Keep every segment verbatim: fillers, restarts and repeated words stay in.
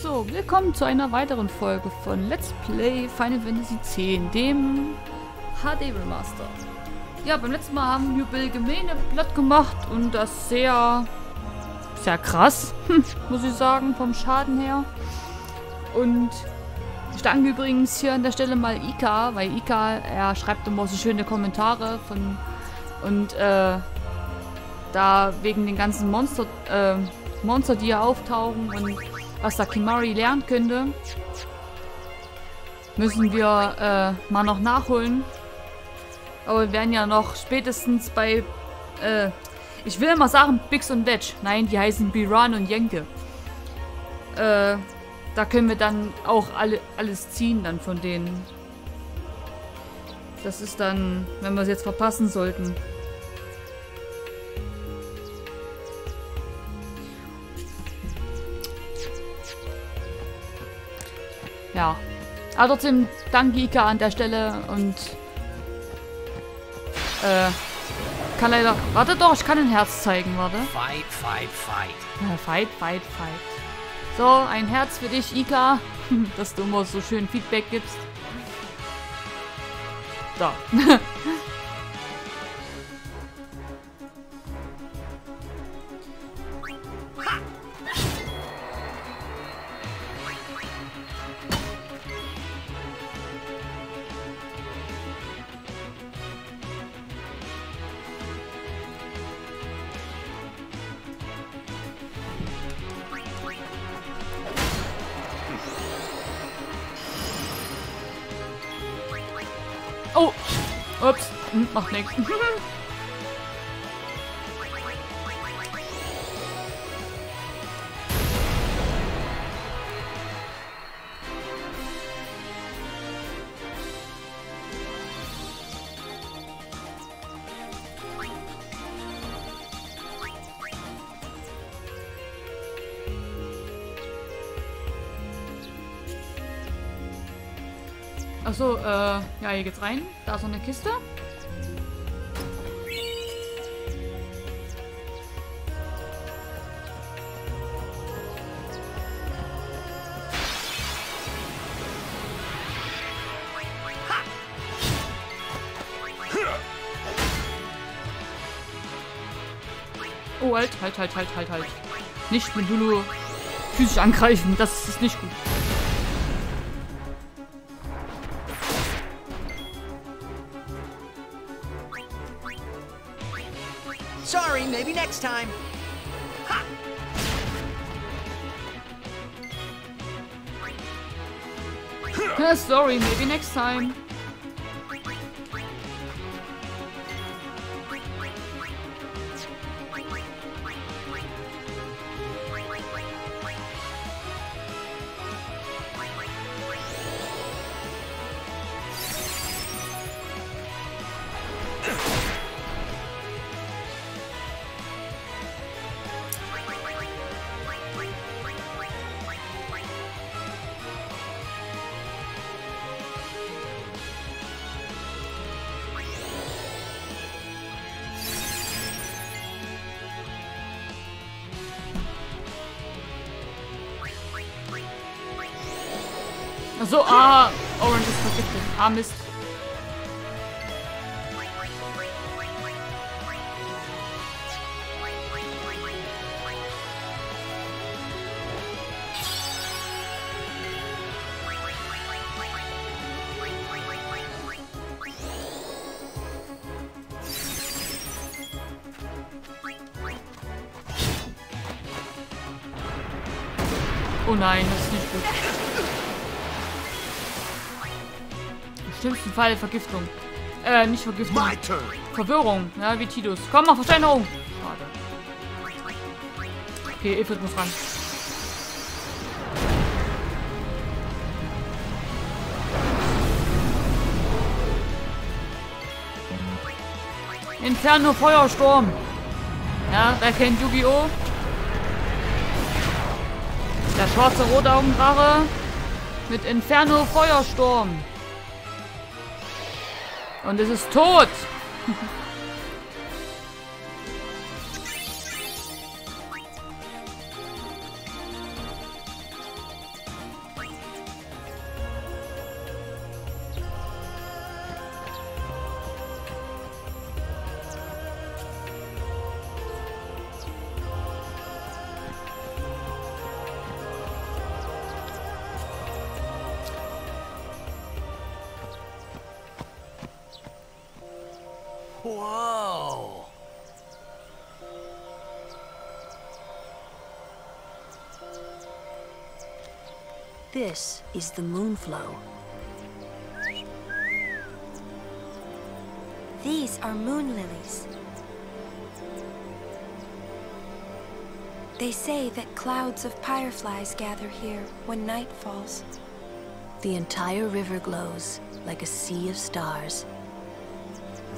So, willkommen zu einer weiteren Folge von Let's Play Final Fantasy X, dem H D Remaster. Ja, beim letzten Mal haben Jubel Gemälde platt gemacht und das sehr, sehr krass, muss ich sagen, vom Schaden her. Und ich danke übrigens hier an der Stelle mal Ika, weil Ika, er schreibt immer so schöne Kommentare von und äh, da wegen den ganzen Monster, äh, Monster, die hier auftauchen und was da Kimari lernen könnte, müssen wir äh, mal noch nachholen. Aber wir werden ja noch spätestens bei, äh, ich will immer sagen Bix und Wedge. Nein, die heißen Biran und Jenke. Äh, da können wir dann auch alle, alles ziehen dann von denen. Das ist dann, wenn wir es jetzt verpassen sollten. Ja, aber trotzdem danke Ika an der Stelle und äh, kann leider, warte doch, ich kann ein Herz zeigen, warte. Fight, fight, fight. Ja, fight, fight, fight. So, ein Herz für dich, Ika, dass du immer so schön Feedback gibst. Da. Oh! Ups, hm, macht nichts. Achso, äh, ja, hier geht's rein. Da ist noch eine Kiste. Oh, halt, halt, halt, halt, halt, halt. Nicht mit Lulu physisch angreifen, das ist nicht gut. Sorry, maybe next time. Ha! Uh, sorry, maybe next time. So, ah, Orange ist vergiftet. Ah, Mist. Oh nein, das ist nicht gut. Im schlimmsten Fall Vergiftung. Äh, nicht Vergiftung. Verwirrung. Ja, wie Tidus. Komm mal, Versteinerung. Schade. Okay, Ifrit muss ran. Inferno Feuersturm. Ja, wer kennt Yu-Gi-Oh? Der schwarze Rotaugendrache mit Inferno Feuersturm. Und es ist tot! Whoa! This is the Moonflow. These are moon lilies. They say that clouds of pyreflies gather here when night falls. The entire river glows like a sea of stars.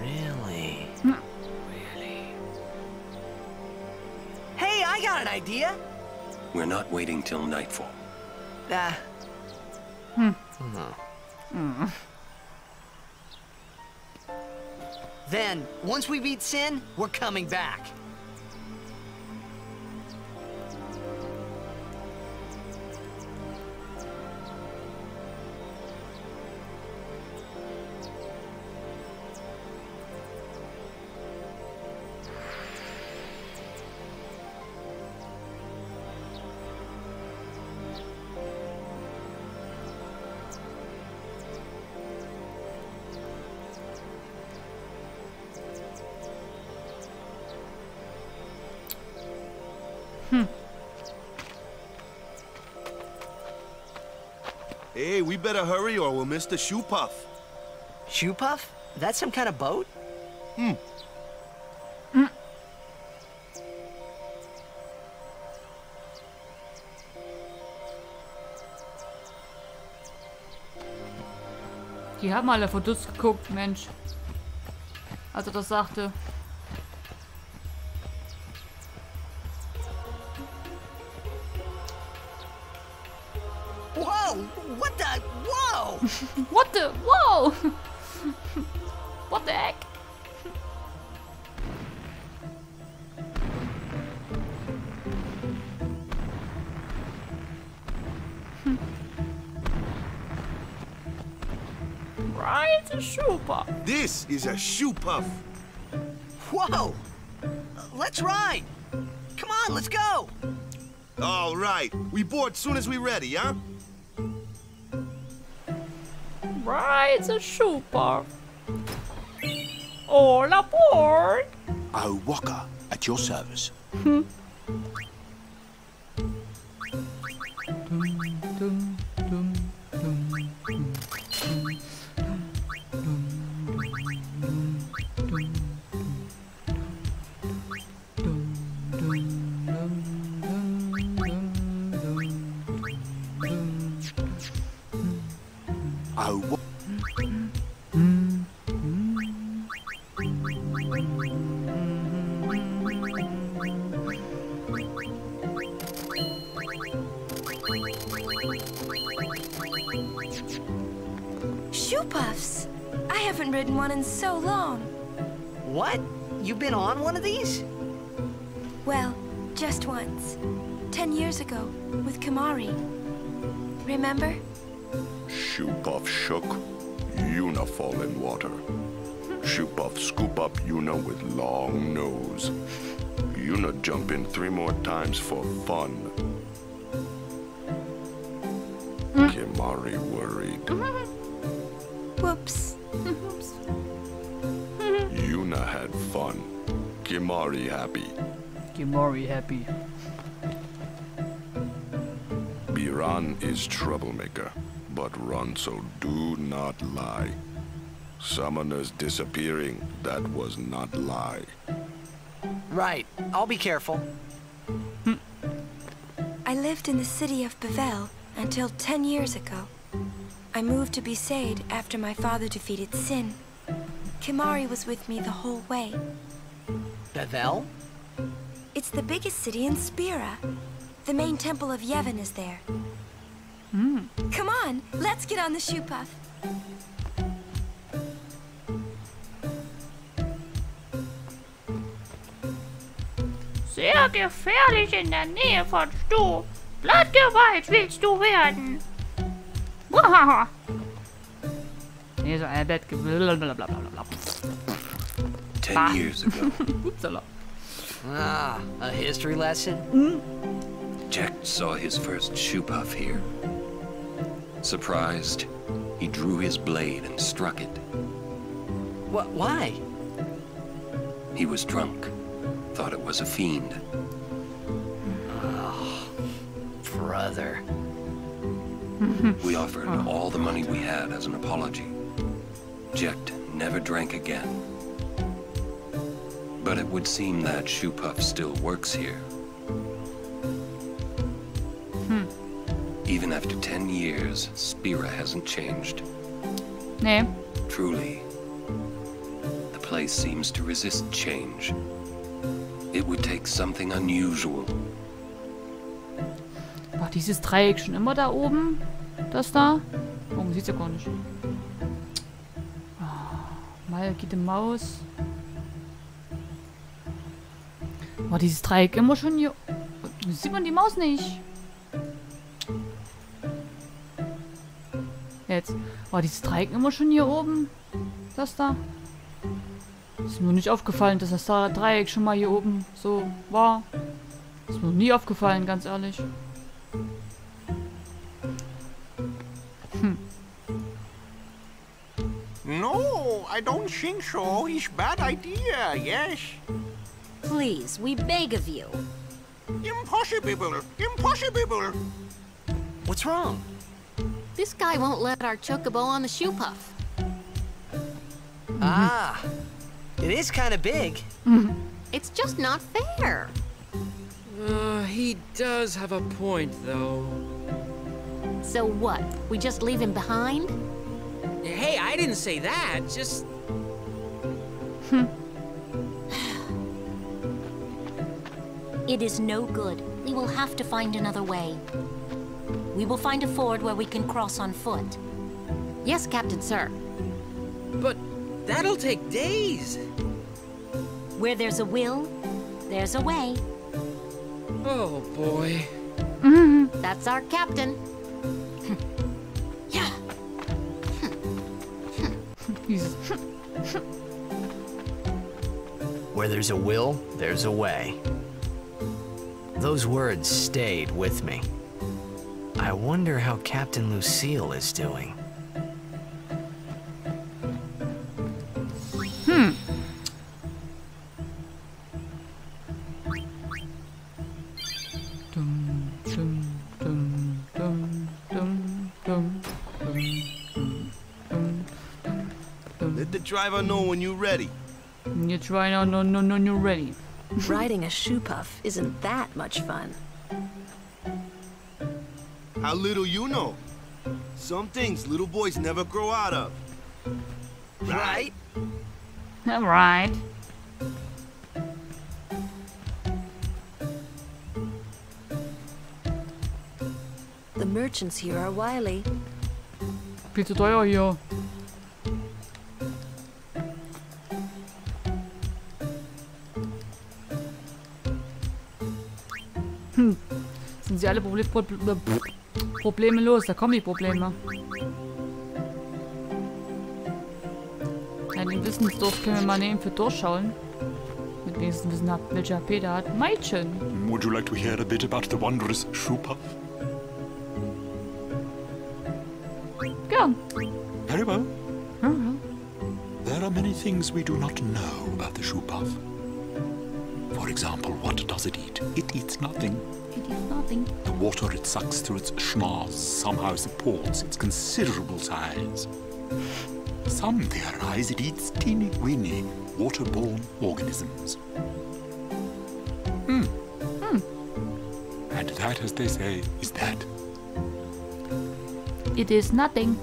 Really? Mm. Really? Hey, I got an idea! We're not waiting till nightfall. Ah. Hmm. Mm. Then, once we beat Sin, we're coming back. Hey, we better hurry or we'll miss the Shoopuff. Shoopuff? That's some kind of boat? Hmm. Mm. Die haben alle verdutzt geguckt, Mensch. Als er das sagte. What the? Whoa! What the heck? Right, a Shoopuff. This is a Shoopuff. Whoa! Let's ride. Come on, let's go. All right, we board soon as we ready, huh? Rides a Shoopuff. All aboard! Oh, Walker, at your service. Hmm. Shoopuffs! I haven't ridden one in so long. What? You've been on one of these? Well, just once. Ten years ago, with Kimari. Remember? Shoopuff shook, Yuna fall in water. Shoopuff scoop up Yuna with long nose. Yuna jump in three more times for fun. Mm. Kimari worried. Whoops. Whoops. Yuna had fun. Kimari happy. Kimari happy. Biran is troublemaker, but run, so do not lie. Summoners disappearing, that was not lie. Right. I'll be careful. Hm. I lived in the city of Bevelle until ten years ago. I moved to Besaid after my father defeated Sin. Kimari was with me the whole way. Bevelle? It's the biggest city in Spira. The main temple of Yevon is there. Mm. Come on, let's get on the Shoopuff. Sehr gefährlich in der Nähe von Stu. Blattgewalt willst du werden. Ten ah. years ago. Oopsala. Ah, a history lesson? Mm. Jack saw his first Shoopuff here. Surprised, he drew his blade and struck it. What? Why? He was drunk. Thought it was a fiend. Oh, brother. We offered oh. all the money we had as an apology. Jekt never drank again. But it would seem that Shoopuff still works here. Hmm. Even after ten years, Spira hasn't changed. No. Truly, the place seems to resist change. It would take something unusual. War dieses Dreieck schon immer da oben? Das da? Oh, man sieht's ja gar nicht. Oh, mal geht die Maus. War dieses Dreieck immer schon hier? Sieht man die Maus nicht? Jetzt. War dieses Dreieck immer schon hier oben? Das da? Ist mir nicht aufgefallen, dass das da Dreieck schon mal hier oben so war. Ist mir nie aufgefallen, ganz ehrlich. Hm. No, I don't think so. It's bad idea, yes. Please, we beg of you. Impossible! Impossible! What's wrong? This guy won't let our chocobo on the Shoopuff. Mm-hmm. Ah, it is kind of big. Mm-hmm. It's just not fair. Uh, he does have a point, though. So what? We just leave him behind? Hey, I didn't say that. Just... Hmm. It is no good. We will have to find another way. We will find a ford where we can cross on foot. Yes, Captain Sir. But that'll take days. Where there's a will, there's a way. Oh, boy. Mm-hmm. That's our captain. Yeah. Where there's a will, there's a way. Those words stayed with me. I wonder how Captain Lucil is doing. Hmm. Dum, dum, dum, dum, dum, dum, dum, dum, dum. Let the driver know when you're ready. You try now, no, no, no, you're ready. Riding a Shoopuff isn't that much fun. How little you know. Some things little boys never grow out of. Right? All right. The merchants here are wily. Bitte teuer hier. Sind sie alle Proble Pro Pro Probleme los? Da kommen die Probleme. Ja, den Wissensdurst können wir mal nehmen für Durchschauen. Mit wenigstens wissen, welche H P da hat. Mädchen! Would you like to hear a bit about the wondrous Shoopuff? Gern. Very well. Mhm. There are many things we do not know about the Shoopuff. For example, what does it eat? It eats nothing. It eats nothing. The water it sucks through its schnoz somehow supports its considerable size. Some theorize it eats teeny-weeny, waterborne organisms. Hmm. Hmm. And that, as they say, is that. It is nothing.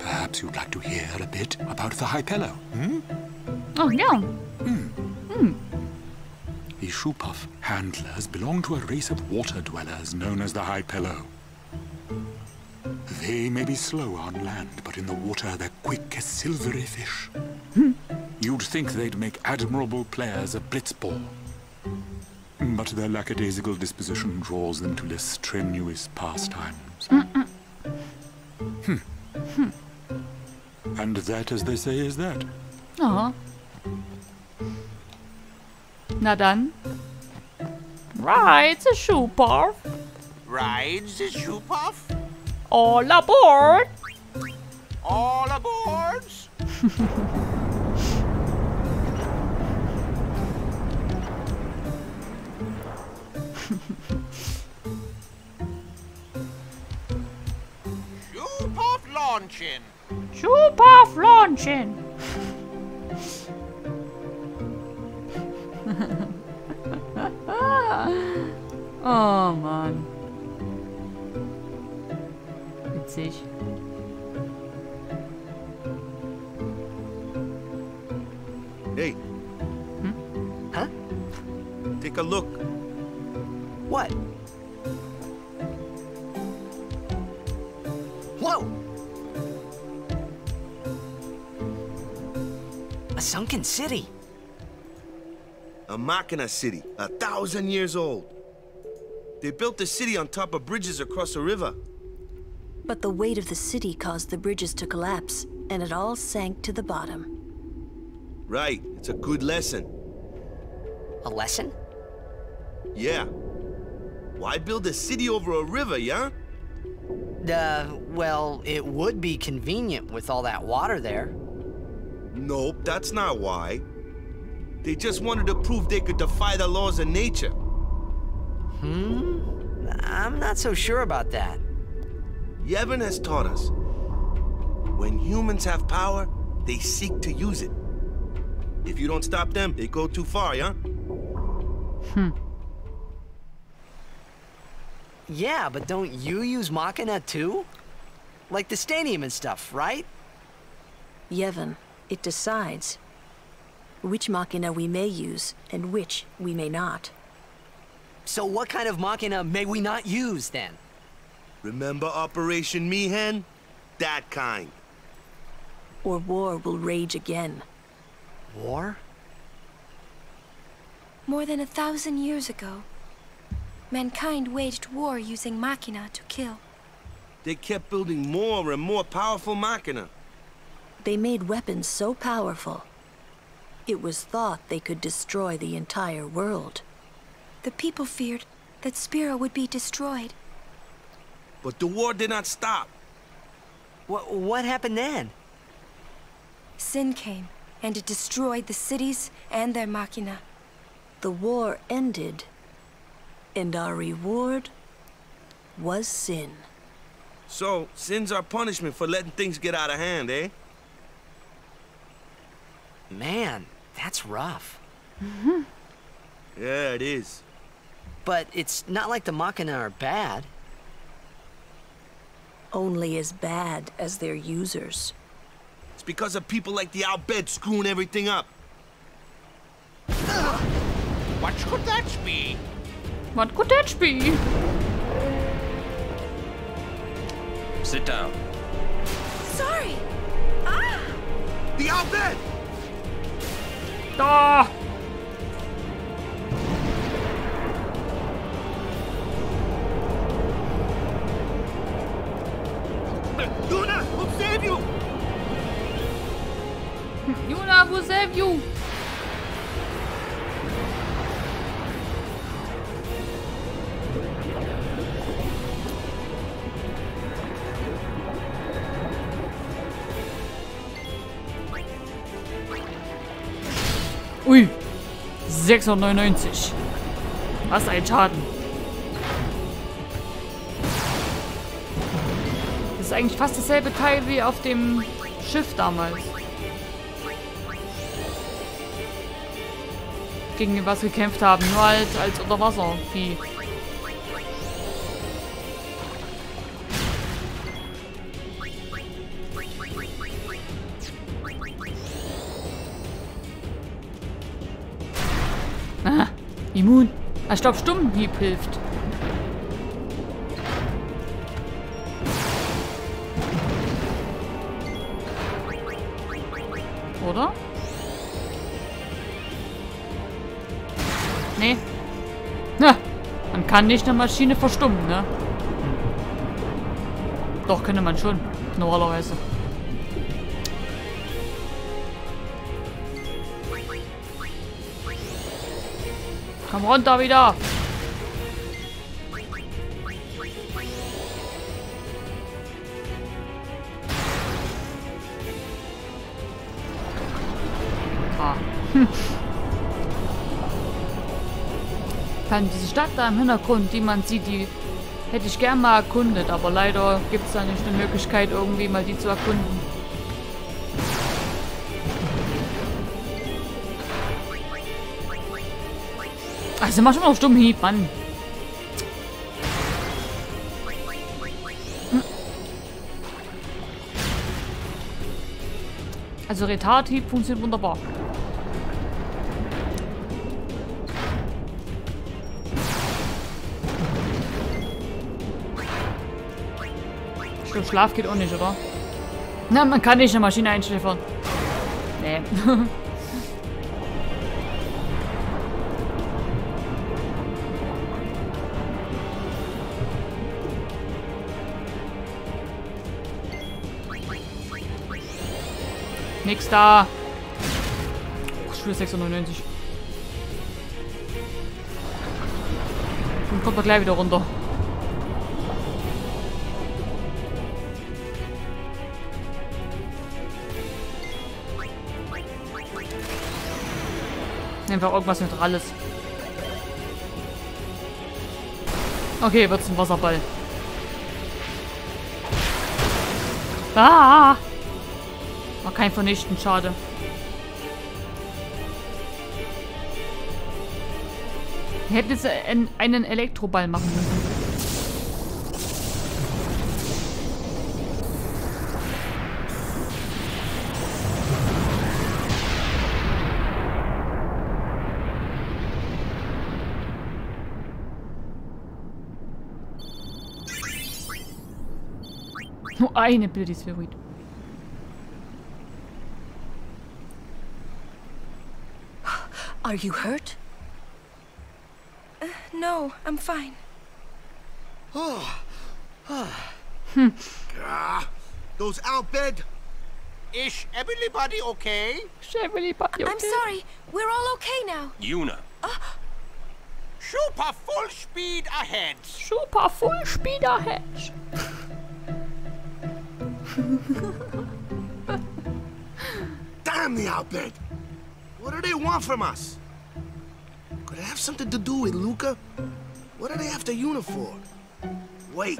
Perhaps you'd like to hear a bit about the Hypello, hmm? Oh, no. Hmm. Hmm. The Shoopuff handlers belong to a race of water dwellers known as the Hypello. They may be slow on land, but in the water they're quick as silvery fish. Hmm. You'd think they'd make admirable players of Blitzball. But their lackadaisical disposition draws them to less strenuous pastimes. Mm-mm. Hmm. Hmm. And that, as they say, is that. Aww. Na dann. Rides a Shoopuff. Rides a Shoopuff? All aboard! All aboard! Shoopuff launching. Shoopuff launching. Oh man. Witzig. Hey. Hm? Huh? Take a look. What? Whoa! A sunken city. A Machina city, a thousand years old. They built the city on top of bridges across a river. But the weight of the city caused the bridges to collapse, and it all sank to the bottom. Right. It's a good lesson. A lesson? Yeah. Why build a city over a river, yeah? Uh, well, it would be convenient with all that water there. Nope, that's not why. They just wanted to prove they could defy the laws of nature. Hmm? I'm not so sure about that. Yevon has taught us. When humans have power, they seek to use it. If you don't stop them, they go too far, yeah? Hmm. Yeah, but don't you use Machina too? Like the stadium and stuff, right? Yevon, it decides which Machina we may use and which we may not. So what kind of Machina may we not use, then? Remember Operation Mi'hen? That kind. Or war will rage again. War? More than a thousand years ago, mankind waged war using Machina to kill. They kept building more and more powerful Machina. They made weapons so powerful, it was thought they could destroy the entire world. The people feared that Spira would be destroyed. But the war did not stop. What, what happened then? Sin came, and it destroyed the cities and their Machina. The war ended, and our reward was sin. So, sin's our punishment for letting things get out of hand, eh? Man, that's rough. Mm-hmm. Yeah, it is. But it's not like the Machina are bad. Only as bad as their users. It's because of people like the Al Bhed screwing everything up. Ugh. What could that be? What could that be? Sit down. Sorry. Ah! The Al Bhed! Ah! Yuna will save you! Yuna will save you! Ui! sechshundertneunundneunzig. Was ein Schaden. Das ist eigentlich fast dasselbe Teil wie auf dem Schiff damals. Gegen was wir gekämpft haben, nur halt als Unterwasservieh. Ah, immun. Ah, stopp, Stummenhieb hilft. Oder? Nee. Na, man kann nicht eine Maschine verstummen, ne? Doch, könnte man schon. Normalerweise. Komm runter wieder! kann. Diese Stadt da im Hintergrund, die man sieht, die hätte ich gern mal erkundet, aber leider gibt es da nicht eine Möglichkeit, irgendwie mal die zu erkunden. Also mach schon mal auf stumm Hieb, Mann. Also Retardhieb funktioniert wunderbar. Ich glaube, Schlaf geht auch nicht, oder? Na, man kann nicht eine Maschine einschläfern. Nee. Nix da. Schule sechs neunundneunzig. Dann kommt er gleich wieder runter. Einfach irgendwas Neutrales. Okay, wird's ein Wasserball. Ah! War kein Vernichten, schade. Wir hätten jetzt einen Elektroball machen müssen. Nur eine Bild ist verrückt. Are you hurt? Uh, no, I'm fine. Oh, ah. Hmm. Gah, those Al Bhed. Is everybody okay? Is everybody okay? I'm sorry. We're all okay now. Yuna. Uh. Shoopuff full speed ahead. Shoopuff full speed ahead. Damn the Al Bhed. What do they want from us? Could it have something to do with Luca? What are they after Yuna for? Wait,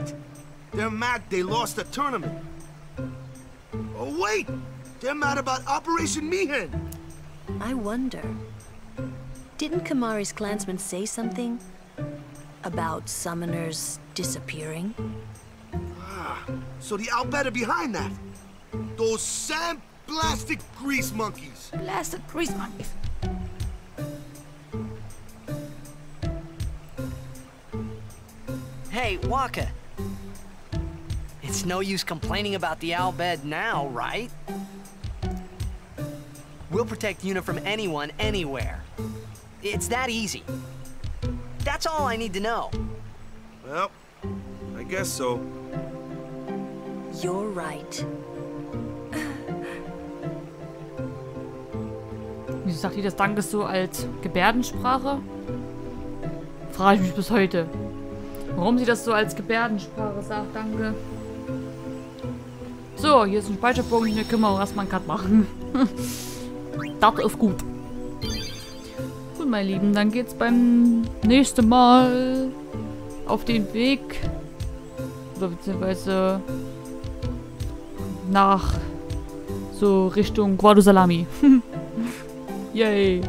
they're mad they lost the tournament. Oh wait, they're mad about Operation Mi'hen. I wonder, didn't Kimari's clansmen say something about summoners disappearing? Ah, so the Al Bhed are behind that. Those Sam. Plastic grease monkeys! Plastic grease monkeys! Hey, Waka. It's no use complaining about the Al Bhed now, right? We'll protect Yuna from anyone, anywhere. It's that easy. That's all I need to know. Well, I guess so. You're right. Wieso sagt ihr das Danke so als Gebärdensprache? Frage ich mich bis heute. Warum sie das so als Gebärdensprache sagt, danke. So, hier ist ein Speicherpunkt, hier können wir auch erstmal einen Cut machen. Das ist gut. Gut, meine Lieben, dann geht's beim nächsten Mal auf den Weg. Oder beziehungsweise nach so Richtung Guado Salami. Yay.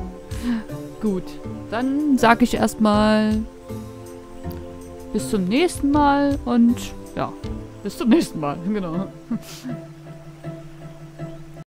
Gut, dann sage ich erstmal bis zum nächsten Mal und ja, bis zum nächsten Mal, genau.